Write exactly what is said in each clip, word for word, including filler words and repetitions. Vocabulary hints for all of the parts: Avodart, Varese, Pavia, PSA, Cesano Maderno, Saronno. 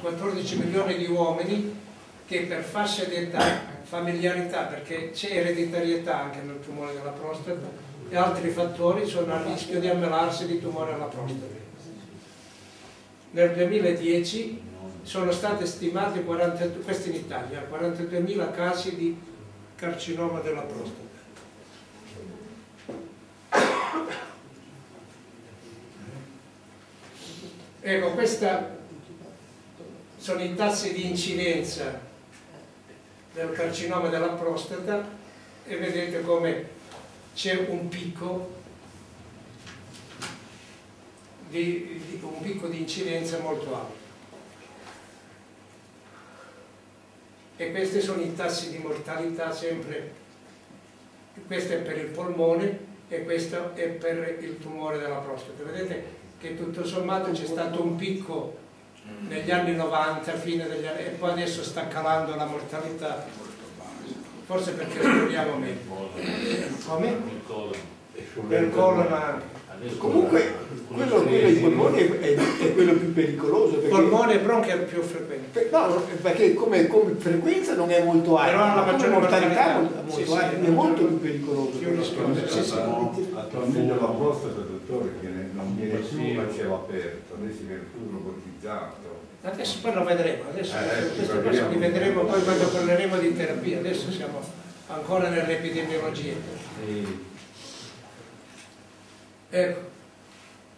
quattordici milioni di uomini che per fasce di età, familiarità, perché c'è ereditarietà anche nel tumore della prostata e altri fattori, sono a rischio di ammalarsi di tumore alla prostata. Nel duemiladieci sono state stimate quarantadue, questi in Italia, quarantaduemila casi di carcinoma della prostata. Ecco, questi sono i tassi di incidenza del carcinoma della prostata e vedete come c'è un picco di, di, un picco di incidenza molto alto. E questi sono i tassi di mortalità sempre, questo è per il polmone e questo è per il tumore della prostata. Vedete che tutto sommato c'è stato un picco negli anni novanta, fine degli anni, e poi adesso sta calando la mortalità, forse perché speriamo meglio. Come? Il colon anche. Comunque quello dei polmoni è, è quello più pericoloso. Il polmone e bronchi è più frequente. No, perché come, come frequenza non è molto alta, però la maggior mortalità è molto alta, è molto più pericoloso. Attualmente la prostata, dottore, che non viene più a cielo aperto, adesso viene più robotizzato. Adesso poi lo vedremo, adesso queste cose li vedremo poi quando parleremo di terapia, adesso siamo ancora nell'epidemiologia. Ecco,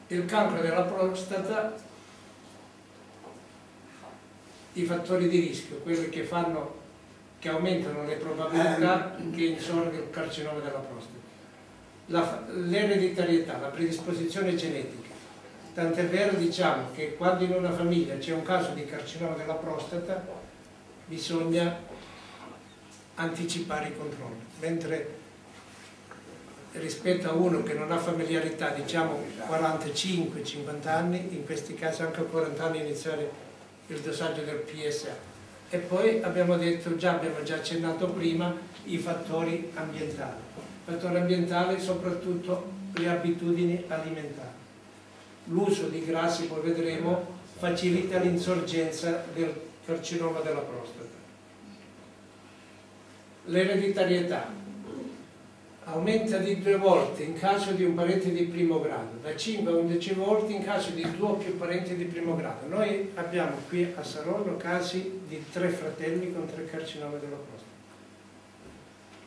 il cancro della prostata, i fattori di rischio, quelli che fanno, che aumentano le probabilità che insorga il carcinoma della prostata, l'ereditarietà, la, la predisposizione genetica. Tant'è vero, diciamo, che quando in una famiglia c'è un caso di carcinoma della prostata bisogna anticipare i controlli, mentre rispetto a uno che non ha familiarità, diciamo quarantacinque cinquanta anni, in questi casi anche a quaranta anni iniziare il dosaggio del P S A. E poi abbiamo detto, già abbiamo già accennato prima, i fattori ambientali. I fattori ambientali soprattutto le abitudini alimentari. L'uso di grassi, poi vedremo, facilita l'insorgenza del carcinoma della prostata. L'ereditarietà aumenta di due volte in caso di un parente di primo grado, da cinque a undici volte in caso di due o più parenti di primo grado. Noi abbiamo qui a Saronno casi di tre fratelli con tre carcinomi della prostata.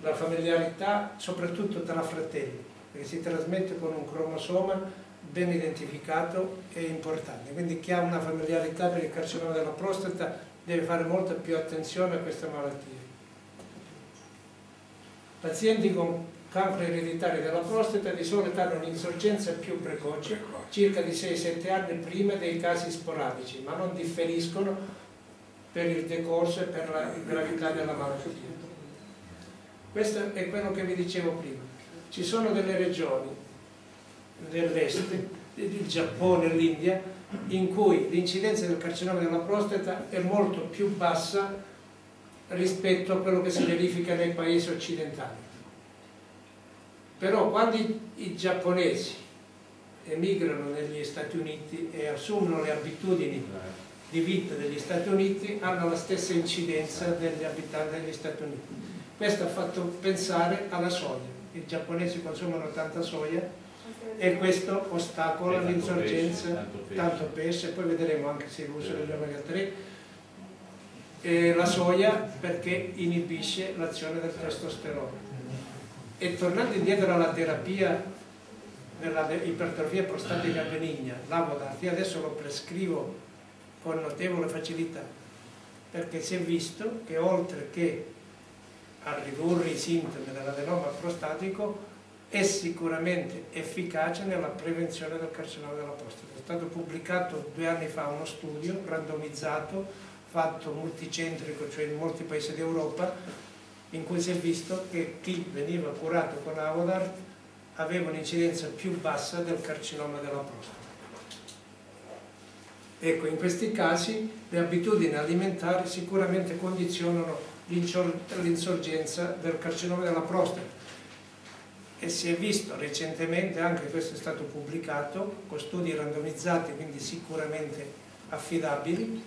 La familiarità soprattutto tra fratelli, perché si trasmette con un cromosoma ben identificato e importante. Quindi chi ha una familiarità per il carcinoma della prostata deve fare molta più attenzione a questa malattia. Pazienti con cancro ereditario della prostata di solito hanno un'insorgenza più precoce, circa di sei sette anni prima dei casi sporadici, ma non differiscono per il decorso e per la gravità della malattia. Questo è quello che vi dicevo prima. Ci sono delle regioni dell'est, il Giappone e l'India, in cui l'incidenza del carcinoma della prostata è molto più bassa rispetto a quello che si verifica nei paesi occidentali. Però quando i, i giapponesi emigrano negli Stati Uniti e assumono le abitudini di vita degli Stati Uniti, hanno la stessa incidenza degli abitanti degli Stati Uniti. Questo ha fatto pensare alla soia. I giapponesi consumano tanta soia e questo ostacola l'insorgenza, tanto pesce, poi vedremo anche se l'uso degli omega tre, e la soia perché inibisce l'azione del testosterone. E tornando indietro alla terapia dell'ipertrofia prostatica benigna, l'Avodart, io adesso lo prescrivo con notevole facilità, perché si è visto che oltre che a ridurre i sintomi dell'adenoma prostatico è sicuramente efficace nella prevenzione del carcinoma della prostata. È stato pubblicato due anni fa uno studio randomizzato fatto multicentrico, cioè in molti paesi d'Europa, in cui si è visto che chi veniva curato con Avodart aveva un'incidenza più bassa del carcinoma della prostata. Ecco, in questi casi le abitudini alimentari sicuramente condizionano l'insorgenza del carcinoma della prostata e si è visto recentemente, anche questo è stato pubblicato, con studi randomizzati, quindi sicuramente affidabili,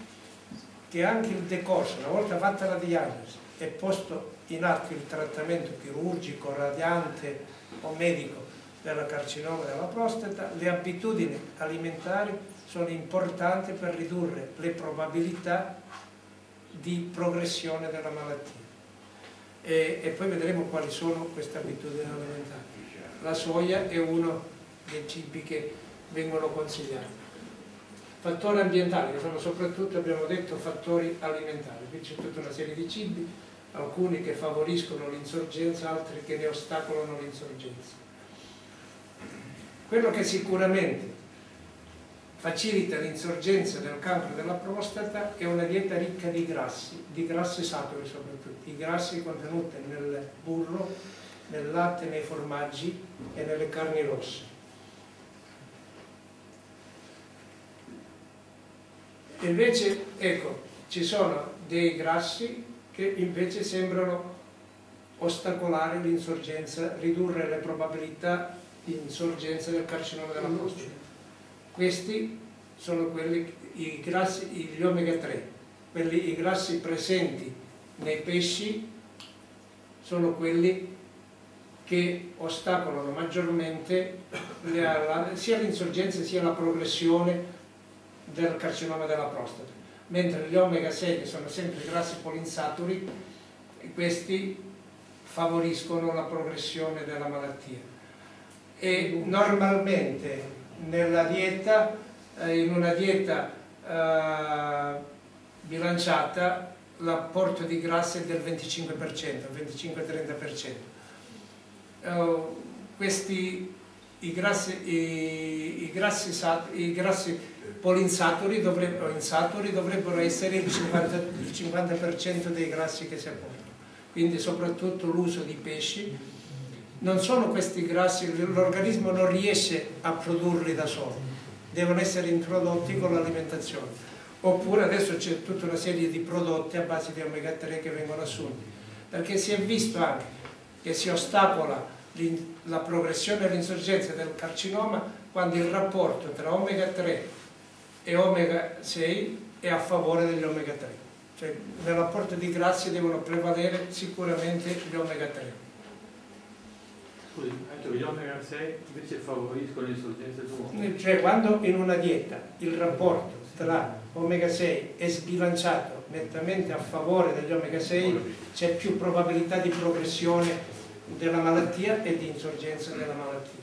che anche il decorso, una volta fatta la diagnosi e posto in atto il trattamento chirurgico, radiante o medico della carcinoma della prostata, le abitudini alimentari sono importanti per ridurre le probabilità di progressione della malattia. E, e poi vedremo quali sono queste abitudini alimentari. La soia è uno dei cibi che vengono consigliati. Fattori ambientali, che sono soprattutto, abbiamo detto, fattori alimentari. Qui c'è tutta una serie di cibi, alcuni che favoriscono l'insorgenza, altri che ne ostacolano l'insorgenza. Quello che sicuramente facilita l'insorgenza del cancro della prostata è una dieta ricca di grassi, di grassi saturi soprattutto, i grassi contenuti nel burro, nel latte, nei formaggi e nelle carni rosse. Invece, ecco, ci sono dei grassi che invece sembrano ostacolare l'insorgenza, ridurre le probabilità di insorgenza del carcinoma della prostata. Questi sono quelli, i grassi, gli omega tre, quelli, i grassi presenti nei pesci sono quelli che ostacolano maggiormente le, la, sia l'insorgenza sia la progressione del carcinoma della prostata, mentre gli omega sei, che sono sempre grassi polinsaturi, questi favoriscono la progressione della malattia. E normalmente nella dieta, in una dieta eh, bilanciata, l'apporto di grassi è del venticinque per cento, venticinque-trenta per cento. Uh, questi i grassi, i, i grassi, sat, i grassi polinsaturi dovrebbero, insaturi dovrebbero essere il cinquanta per cento dei grassi che si apportano, quindi soprattutto l'uso di pesci. Non sono questi grassi, l'organismo non riesce a produrli da solo, devono essere introdotti con l'alimentazione. Oppure adesso c'è tutta una serie di prodotti a base di omega tre che vengono assunti, perché si è visto anche che si ostacola la progressione e l'insorgenza del carcinoma quando il rapporto tra omega tre e omega sei è a favore degli omega tre. Cioè nell'apporto di grassi devono prevalere sicuramente gli omega tre. Scusi, gli omega sei invece favoriscono l'insorgenza dell'uomo? Cioè quando in una dieta il rapporto tra omega sei è sbilanciato nettamente a favore degli omega sei, c'è più probabilità di progressione della malattia e di insorgenza della malattia.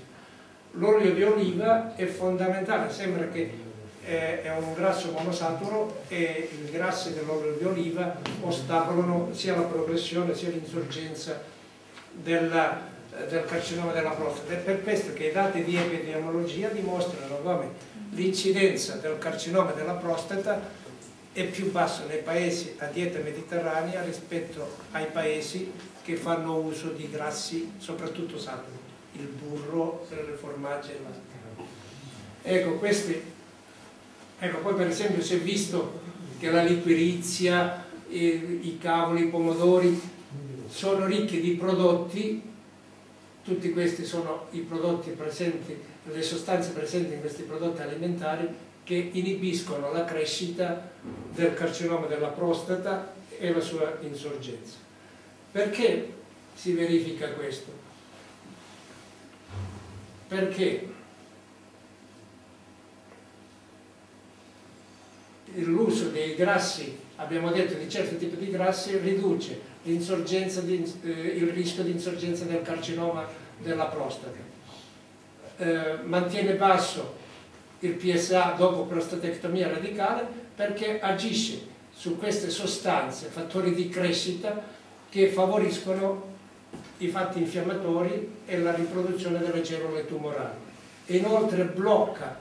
L'olio di oliva è fondamentale, sembra che è un grasso monosaturo e i grassi dell'olio di oliva ostacolano sia la progressione sia l'insorgenza della del carcinoma della prostata. È per questo che i dati di epidemiologia dimostrano come l'incidenza del carcinoma della prostata è più bassa nei paesi a dieta mediterranea rispetto ai paesi che fanno uso di grassi, soprattutto saturi, il burro, le formaggi e l'altro. Ecco, questi, ecco, poi per esempio si è visto che la liquirizia, i cavoli, i pomodori sono ricchi di prodotti. Tutti questi sono i prodotti presenti, le sostanze presenti in questi prodotti alimentari che inibiscono la crescita del carcinoma della prostata e la sua insorgenza. Perché si verifica questo? Perché l'uso dei grassi, abbiamo detto, di certi tipi di grassi riduce l'insorgenza di, eh, il rischio di insorgenza del carcinoma della prostata, eh, mantiene basso il P S A dopo prostatectomia radicale perché agisce su queste sostanze, fattori di crescita che favoriscono i fatti infiammatori e la riproduzione delle cellule tumorali, e inoltre blocca,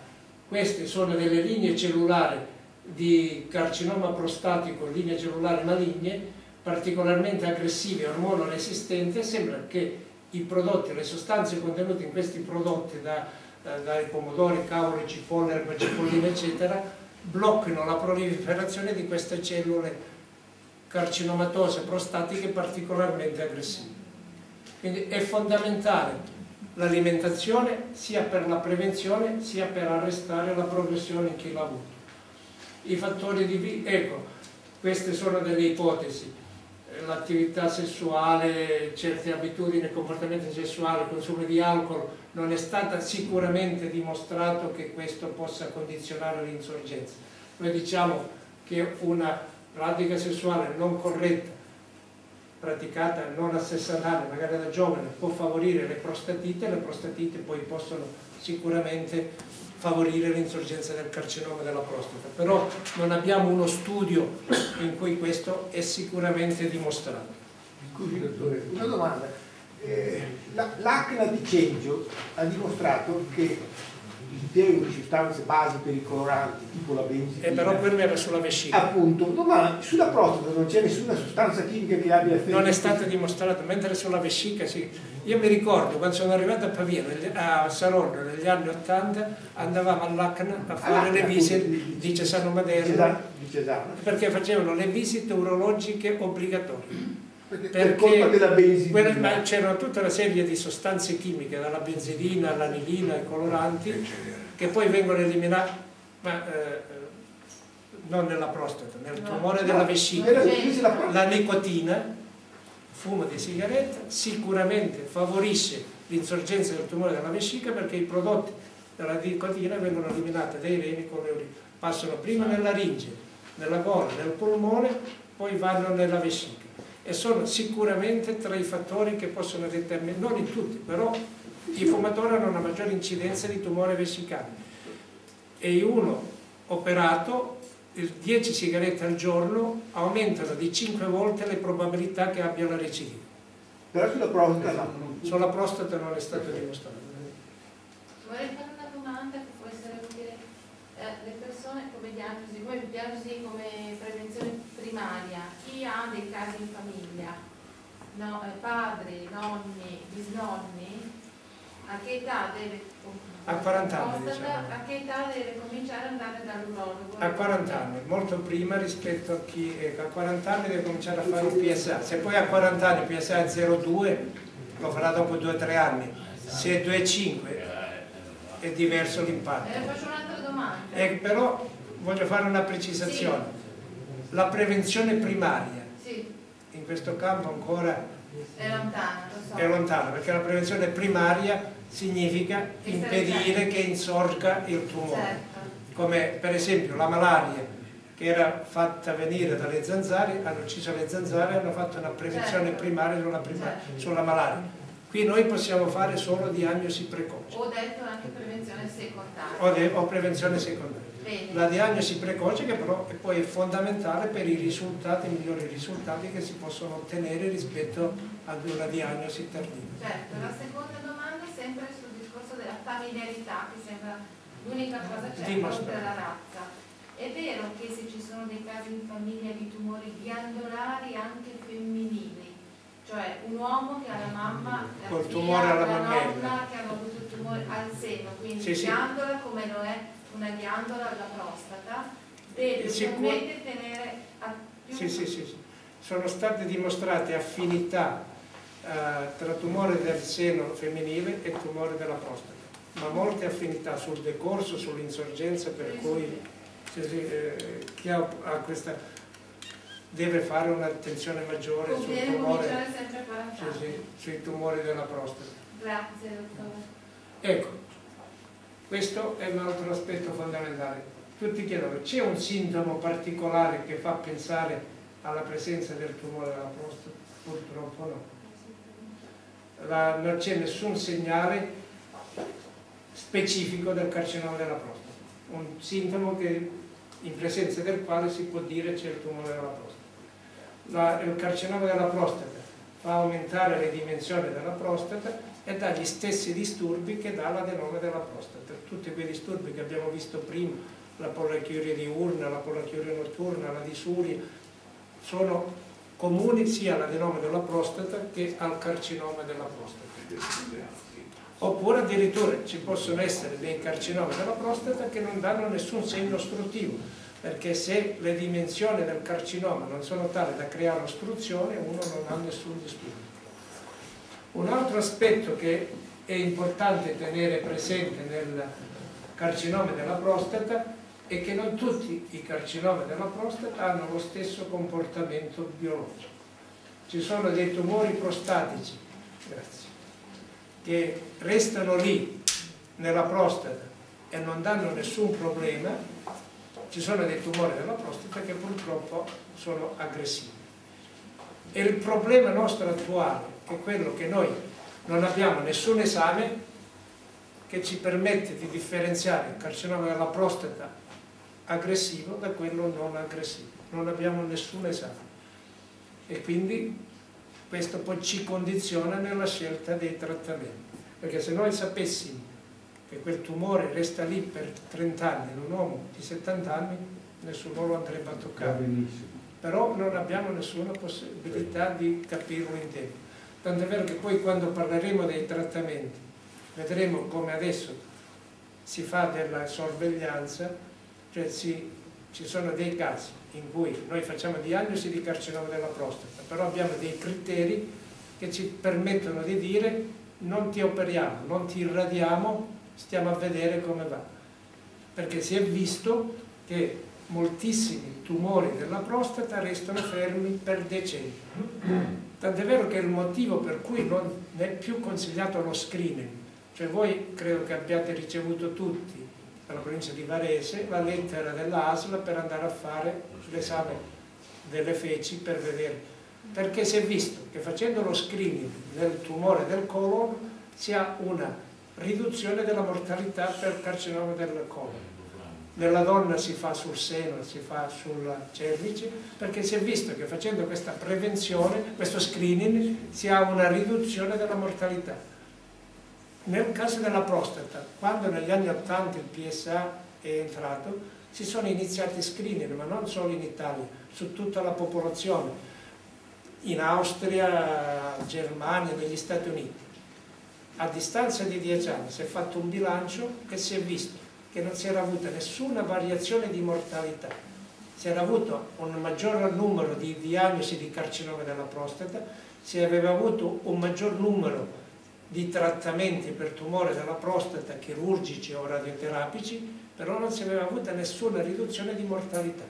queste sono delle linee cellulari di carcinoma prostatico, linee cellulari maligne particolarmente aggressive e ormonoresistenti. Sembra che i prodotti, le sostanze contenute in questi prodotti da, eh, dai pomodori, cavoli, cipolle, erba cipollina eccetera, blocchino la proliferazione di queste cellule carcinomatose prostatiche particolarmente aggressive. Quindi è fondamentale l'alimentazione sia per la prevenzione sia per arrestare la progressione in chi l'ha avuto. I fattori di... ecco, Queste sono delle ipotesi. L'attività sessuale, certe abitudini, il comportamento sessuale, il consumo di alcol, non è stata sicuramente dimostrato che questo possa condizionare l'insorgenza. Noi diciamo che una pratica sessuale non corretta, praticata non a sessanta anni, magari da giovane, può favorire le prostatite, le prostatite poi possono sicuramente favorire l'insorgenza del carcinoma della prostata, però non abbiamo uno studio in cui questo è sicuramente dimostrato. Scusi dottore, una domanda. Eh, L'ACNA di Cengio ha dimostrato che l'impiego di sostanze basi per i coloranti, tipo la benzina... Eh, però per me era sulla vescica. Appunto, no, ma sulla prostata non c'è nessuna sostanza chimica che abbia effetto. Non è stata dimostrata, mentre sulla vescica sì. Io mi ricordo, quando sono arrivato a Pavia, a Saronno, negli anni ottanta, andavamo all'ACNA a fare all le visite di, di Cesano Maderno, Cesano, di Cesano. Perché facevano le visite urologiche obbligatorie. Perché, perché per colpa della benzina c'era tutta una serie di sostanze chimiche, dalla benzidina all'anilina, ai coloranti, che poi vengono eliminate, ma eh, non nella prostata, nel tumore no, della vescica. La, la nicotina, fumo di sigaretta, sicuramente favorisce l'insorgenza del tumore della vescica, perché i prodotti della nicotina vengono eliminati dai reni con le urine, passano prima nella laringe, nella gola, nel polmone, poi vanno nella vescica. E sono sicuramente tra i fattori che possono determinare, non in tutti, però i fumatori hanno una maggiore incidenza di tumore vescicale. E uno operato, dieci sigarette al giorno, aumentano di cinque volte le probabilità che abbia la recidiva. Però sulla prostata no. Sulla prostata non è stato dimostrato. Vorrei fare una domanda che può essere utile. Eh, le persone come diagnosi, voi diagnosi come prevenzione primaria, chi ha dei casi in famiglia, no, eh, padri, nonni, bisnonni, a che età deve, a quaranta anni, diciamo. A che età deve cominciare ad andare dall'urologo? A quaranta anni, molto prima rispetto a chi ecco, a quaranta anni deve cominciare a fare un P S A, se poi a quaranta anni P S A è zero virgola due lo farà dopo due o tre anni, se è due virgola cinque è diverso l'impatto. Eh, faccio un'altra domanda. Eh, però voglio fare una precisazione. Sì. La prevenzione primaria, sì, in questo campo ancora è lontana, lo so. È lontana, perché la prevenzione primaria significa impedire che insorga il tumore, certo, come per esempio la malaria, che era fatta venire dalle zanzare, hanno ucciso le zanzare e hanno fatto una prevenzione, certo, primaria sulla, primaria, certo, sulla malaria. Qui noi possiamo fare solo diagnosi precoce. Ho detto anche prevenzione secondaria. O, o prevenzione secondaria. Bene. La diagnosi precoce che però è poi fondamentale per i risultati, i migliori risultati che si possono ottenere rispetto ad una diagnosi tardiva. Certo, la seconda domanda è sempre sul discorso della familiarità, che sembra l'unica cosa certa della razza. È vero che se ci sono dei casi in famiglia di tumori ghiandolari anche femminili, cioè un uomo che ha la mamma, la col figlia, tumore alla la nonna che hanno avuto il tumore al seno, quindi sì, ghiandola sì, come lo è una ghiandola alla prostata, deve sicuramente tenere a più... Sì, sì, sì, sì. Sono state dimostrate affinità eh, tra tumore del seno femminile e tumore della prostata, ma molte affinità sul decorso, sull'insorgenza, per sì, cui sì, sì, eh, chi ha, ha questa... deve fare un'attenzione maggiore sul tumore, su, sì, sui tumori della prostata. Grazie, dottore. Ecco, questo è un altro aspetto fondamentale. Tutti chiedono, c'è un sintomo particolare che fa pensare alla presenza del tumore della prostata? Purtroppo no. La, non c'è nessun segnale specifico del carcinoma della prostata. Un sintomo che, in presenza del quale si può dire c'è il tumore della prostata. La, il carcinoma della prostata fa aumentare le dimensioni della prostata e dà gli stessi disturbi che dà l'adenoma della prostata, tutti quei disturbi che abbiamo visto prima, la polachiuria diurna, la polachiuria notturna, la disuria, sono comuni sia all'adenoma della prostata che al carcinoma della prostata. Oppure addirittura ci possono essere dei carcinomi della prostata che non danno nessun segno ostruttivo, perché se le dimensioni del carcinoma non sono tali da creare ostruzione, uno non ha nessun disturbo. Un altro aspetto che è importante tenere presente nel carcinoma della prostata e che non tutti i carcinomi della prostata hanno lo stesso comportamento biologico. Ci sono dei tumori prostatici, grazie, che restano lì nella prostata e non danno nessun problema, ci sono dei tumori della prostata che purtroppo sono aggressivi. E il problema nostro attuale è quello che noi non abbiamo nessun esame che ci permette di differenziare il carcinoma della prostata aggressivo da quello non aggressivo. Non abbiamo nessun esame. E quindi questo poi ci condiziona nella scelta dei trattamenti. Perché se noi sapessimo che quel tumore resta lì per trenta anni, in un uomo di settanta anni, nessuno lo andrebbe a toccare. Però non abbiamo nessuna possibilità di capirlo in tempo. Tant'è vero che poi quando parleremo dei trattamenti, vedremo come adesso si fa della sorveglianza, cioè si, ci sono dei casi in cui noi facciamo diagnosi di carcinoma della prostata, però abbiamo dei criteri che ci permettono di dire non ti operiamo, non ti irradiamo, stiamo a vedere come va. Perché si è visto che moltissimi tumori della prostata restano fermi per decenni. Tant'è vero che è il motivo per cui non è più consigliato lo screening. Cioè voi credo che abbiate ricevuto tutti dalla provincia di Varese la lettera dell'A S L per andare a fare l'esame delle feci per vedere. Perché si è visto che facendo lo screening del tumore del colon si ha una riduzione della mortalità per carcinoma del colon. Nella donna si fa sul seno, si fa sulla cervice, perché si è visto che facendo questa prevenzione, questo screening, si ha una riduzione della mortalità. Nel caso della prostata, quando negli anni ottanta il P S A è entrato, si sono iniziati screening, ma non solo in Italia, su tutta la popolazione, in Austria, Germania, negli Stati Uniti. A distanza di dieci anni si è fatto un bilancio e si è visto che non si era avuta nessuna variazione di mortalità, si era avuto un maggior numero di diagnosi di carcinoma della prostata, si aveva avuto un maggior numero di trattamenti per tumore della prostata chirurgici o radioterapici, però non si aveva avuta nessuna riduzione di mortalità.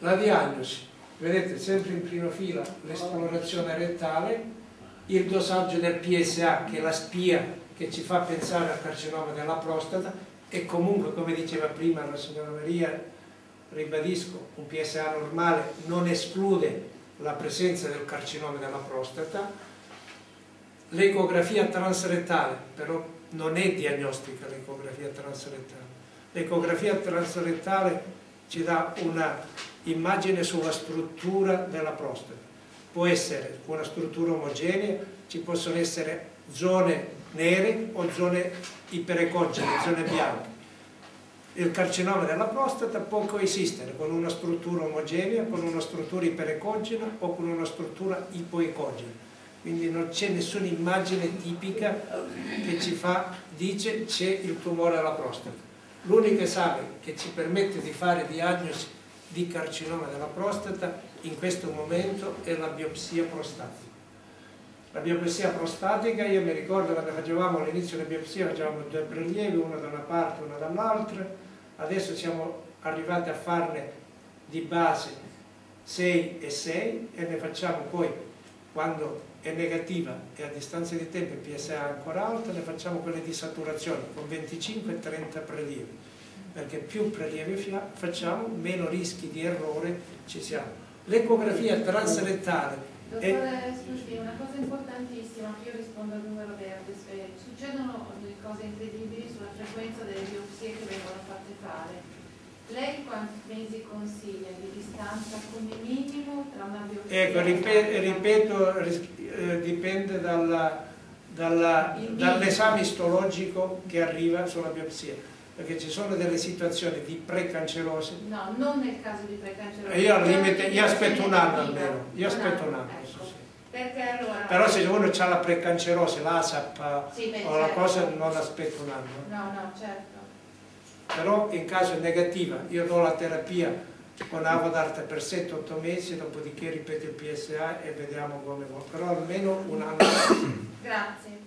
La diagnosi, vedete sempre in prima fila l'esplorazione rettale, il dosaggio del P S A che è la spia che ci fa pensare al carcinoma della prostata e comunque, come diceva prima la signora Maria, ribadisco, un P S A normale non esclude la presenza del carcinoma della prostata. L'ecografia transretale, però non è diagnostica l'ecografia transretale. L'ecografia transretale ci dà un'immagine sulla struttura della prostata. Può essere una struttura omogenea, ci possono essere zone nere o zone iperecogene, zone bianche. Il carcinoma della prostata può coesistere con una struttura omogenea, con una struttura iperecogena o con una struttura ipoecogena. Quindi non c'è nessuna immagine tipica che ci fa, dice c'è il tumore alla prostata. L'unico esame che ci permette di fare diagnosi di carcinoma della prostata in questo momento è la biopsia prostatica. La biopsia prostatica, io mi ricordo quando facevamo all'inizio della biopsia, facevamo due prelievi, una da una parte e una dall'altra, adesso siamo arrivati a farne di base sei e sei e ne facciamo poi, quando è negativa e a distanza di tempo il P S A è ancora alto, ne facciamo quelle di saturazione con venticinque e trenta prelievi, perché più prelievi facciamo, meno rischi di errore ci siamo. L'ecografia transrettale. Dottore, scusi, una cosa importantissima, che io rispondo al numero verde, cioè, succedono cose incredibili sulla frequenza delle biopsie che vengono fatte fare. Lei quanti mesi consiglia di distanza come minimo tra una biopsia? Ecco, ripeto, ripeto eh, dipende dall'esame istologico che arriva sulla biopsia. Perché ci sono delle situazioni di precancerose. No, non nel caso di precancerose. Io, al limite, io aspetto un anno almeno, io aspetto un anno. Ecco. Sì. Perché allora... Però se uno ha la precancerose, l'A S A P sì, o la certo. cosa, non aspetto un anno. No, no, certo. Però in caso negativa, io do la terapia con Avodart per sette otto mesi, dopodiché ripeto il P S A e vediamo come va. Però almeno un anno. Grazie.